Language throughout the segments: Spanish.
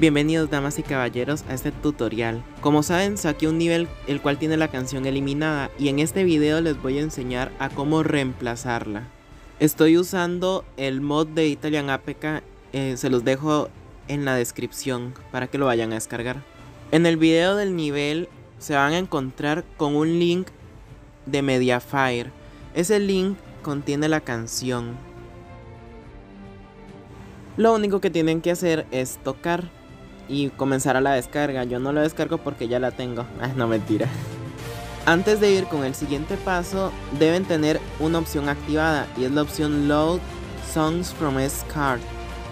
Bienvenidos damas y caballeros a este tutorial. Como saben, saqué un nivel el cual tiene la canción eliminada y en este video les voy a enseñar a cómo reemplazarla. Estoy usando el mod de Italian APK, se los dejo en la descripción para que lo vayan a descargar. En el video del nivel se van a encontrar con un link de Mediafire. Ese link contiene la canción. Lo único que tienen que hacer es tocar y comenzará la descarga. Yo no la descargo porque ya la tengo. Ah, no, mentira. Antes de ir con el siguiente paso, deben tener una opción activada y es la opción Load Songs from SD Card.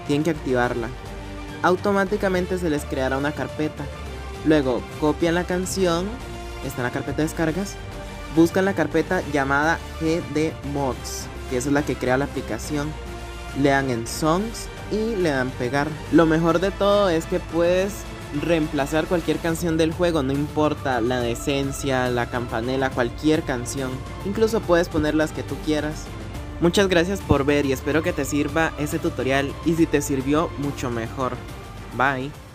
Tienen que activarla. Automáticamente se les creará una carpeta. Luego copian la canción, está en la carpeta de descargas, buscan la carpeta llamada GD Mods, que esa es la que crea la aplicación. Le dan en Songs y le dan pegar. Lo mejor de todo es que puedes reemplazar cualquier canción del juego, no importa la de esencia, la campanela, cualquier canción. Incluso puedes poner las que tú quieras. Muchas gracias por ver y espero que te sirva este tutorial y si te sirvió, mucho mejor. Bye.